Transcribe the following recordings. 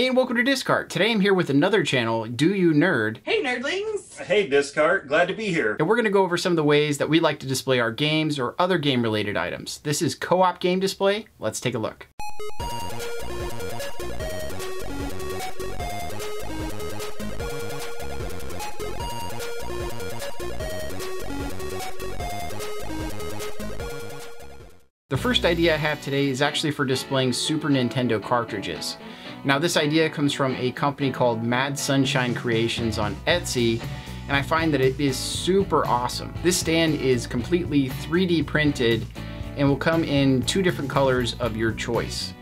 Hey and welcome to DiskCart. Today I'm here with another channel, Do You Nerd. Hey nerdlings! Hey DiskCart, glad to be here. And we're going to go over some of the ways that we like to display our games or other game related items. This is co-op game display. Let's take a look. The first idea I have today is actually for displaying Super Nintendo cartridges. Now this idea comes from a company called Mad Sunshine Creations on Etsy, and I find that it is super awesome. This stand is completely 3D printed and will come in 2 different colors of your choice.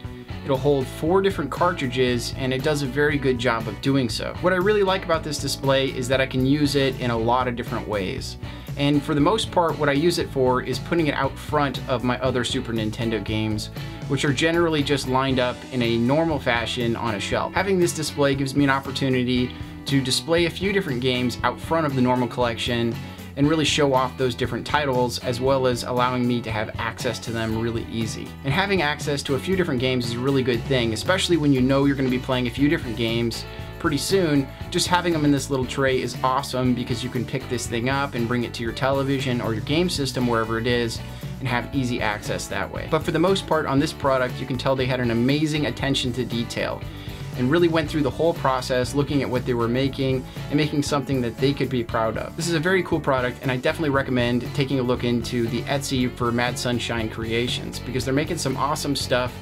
It'll hold 4 different cartridges and it does a very good job of doing so. What I really like about this display is that I can use it in a lot of different ways. And for the most part, what I use it for is putting it out front of my other Super Nintendo games, which are generally just lined up in a normal fashion on a shelf. Having this display gives me an opportunity to display a few different games out front of the normal collection and really show off those different titles, as well as allowing me to have access to them really easy. And having access to a few different games is a really good thing, especially when you know you're going to be playing a few different games pretty soon. Just having them in this little tray is awesome because you can pick this thing up and bring it to your television or your game system, wherever it is, and have easy access that way. But for the most part on this product, you can tell they had an amazing attention to detail and really went through the whole process looking at what they were making and making something that they could be proud of. This is a very cool product and I definitely recommend taking a look into the Etsy for Mad Sunshine Creations because they're making some awesome stuff.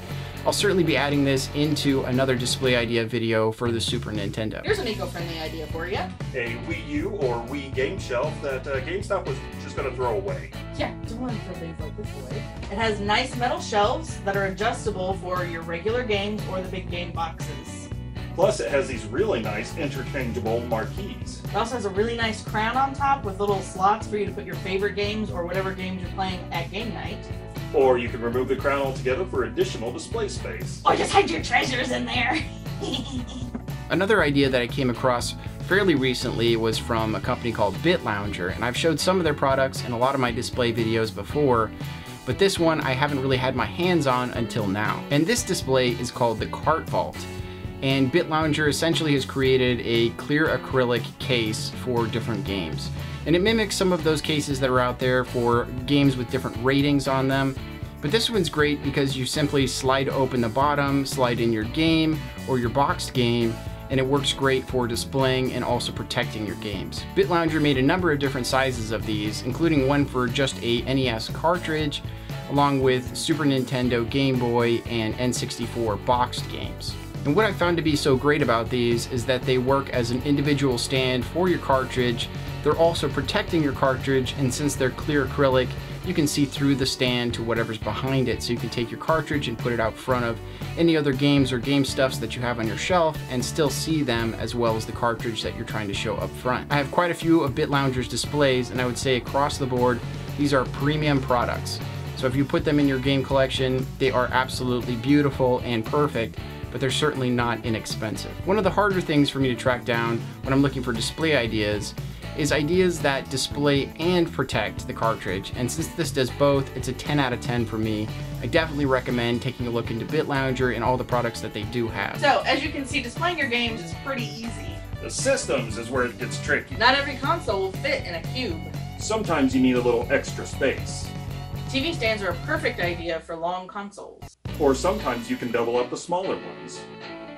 I'll certainly be adding this into another display idea video for the Super Nintendo. Here's an eco-friendly idea for you. A Wii U or Wii game shelf that GameStop was just going to throw away. Yeah, don't want to throw things like this away. It has nice metal shelves that are adjustable for your regular games or the big game boxes. Plus it has these really nice interchangeable marquees. It also has a really nice crown on top with little slots for you to put your favorite games or whatever games you're playing at game night. Or you can remove the crown altogether for additional display space. Or just hide your treasures in there. Another idea that I came across fairly recently was from a company called BitLounger, and I've showed some of their products in a lot of my display videos before, but this one I haven't really had my hands on until now. And this display is called the Cart Vault, and BitLounger essentially has created a clear acrylic case for different games. And it mimics some of those cases that are out there for games with different ratings on them. But this one's great because you simply slide open the bottom, slide in your game or your boxed game, and it works great for displaying and also protecting your games. BitLounger made a number of different sizes of these, including one for just a NES cartridge, along with Super Nintendo, Game Boy, and N64 boxed games. And what I found to be so great about these is that they work as an individual stand for your cartridge. They're also protecting your cartridge, and since they're clear acrylic, you can see through the stand to whatever's behind it, so you can take your cartridge and put it out front of any other games or game stuffs that you have on your shelf and still see them as well as the cartridge that you're trying to show up front. I have quite a few of BitLounger's displays, and I would say across the board, these are premium products. So if you put them in your game collection, they are absolutely beautiful and perfect, but they're certainly not inexpensive. One of the harder things for me to track down when I'm looking for display ideas is ideas that display and protect the cartridge. And since this does both, it's a 10 out of 10 for me. I definitely recommend taking a look into BitLounger and all the products that they do have. So as you can see, displaying your games is pretty easy. The systems is where it gets tricky. Not every console will fit in a cube. Sometimes you need a little extra space. TV stands are a perfect idea for long consoles. Or sometimes you can double up the smaller ones.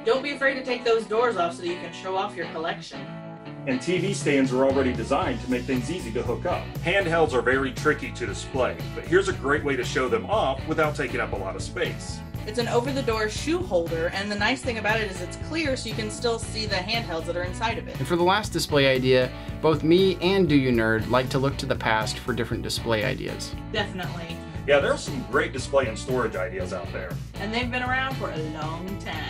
Don't be afraid to take those doors off so that you can show off your collection. And TV stands are already designed to make things easy to hook up. Handhelds are very tricky to display, but here's a great way to show them off without taking up a lot of space. It's an over-the-door shoe holder, and the nice thing about it is it's clear so you can still see the handhelds that are inside of it. And for the last display idea, both me and Do You Nerd like to look to the past for different display ideas. Definitely. Yeah, there are some great display and storage ideas out there. And they've been around for a long time.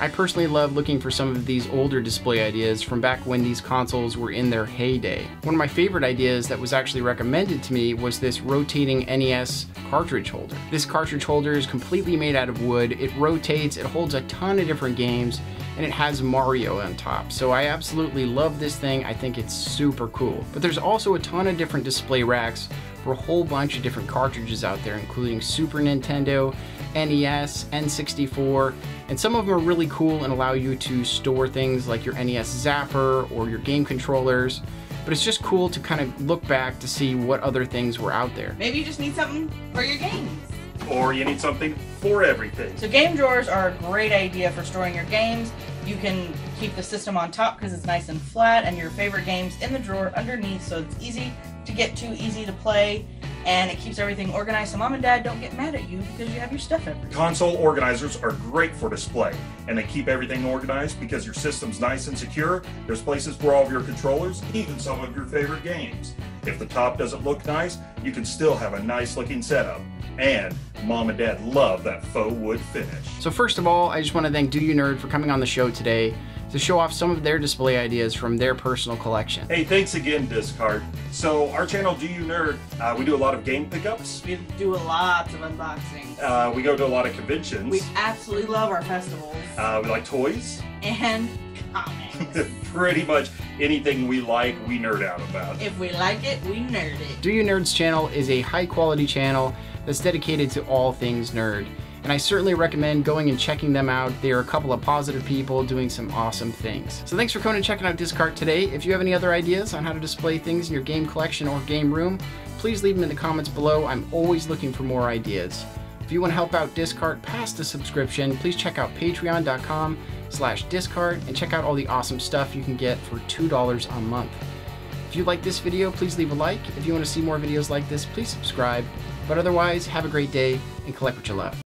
I personally love looking for some of these older display ideas from back when these consoles were in their heyday. One of my favorite ideas that was actually recommended to me was this rotating NES cartridge holder. This cartridge holder is completely made out of wood, it rotates, it holds a ton of different games, and it has Mario on top. So I absolutely love this thing, I think it's super cool. But there's also a ton of different display racks for a whole bunch of different cartridges out there, including Super Nintendo, NES, N64, and some of them are really cool and allow you to store things like your NES Zapper or your game controllers. But it's just cool to kind of look back to see what other things were out there. Maybe you just need something for your games. Or you need something for everything. So game drawers are a great idea for storing your games. You can keep the system on top because it's nice and flat, and your favorite games in the drawer underneath, so it's easy to get to, easy to play, and it keeps everything organized so mom and dad don't get mad at you because you have your stuff everywhere. Console organizers are great for display, and they keep everything organized because your system's nice and secure. There's places for all of your controllers, even some of your favorite games. If the top doesn't look nice, you can still have a nice looking setup. And mom and dad love that faux wood finish. So first of all, I just want to thank Do You Nerd for coming on the show today to show off some of their display ideas from their personal collection. Hey, thanks again, DiskCart. So our channel, Do You Nerd, we do a lot of game pickups. We do a lot of unboxings. We go to a lot of conventions. We absolutely love our festivals. We like toys. And comics. Pretty much anything we like, we nerd out about. If we like it, we nerd it. Do You Nerd's channel is a high quality channel that's dedicated to all things nerd. And I certainly recommend going and checking them out. They are a couple of positive people doing some awesome things. So thanks for coming and checking out DiskCart today. If you have any other ideas on how to display things in your game collection or game room, please leave them in the comments below. I'm always looking for more ideas. If you want to help out DiskCart past the subscription, please check out patreon.com/DiskCart and check out all the awesome stuff you can get for $2 a month. If you like this video, please leave a like. If you want to see more videos like this, please subscribe. But otherwise, have a great day and collect what you love.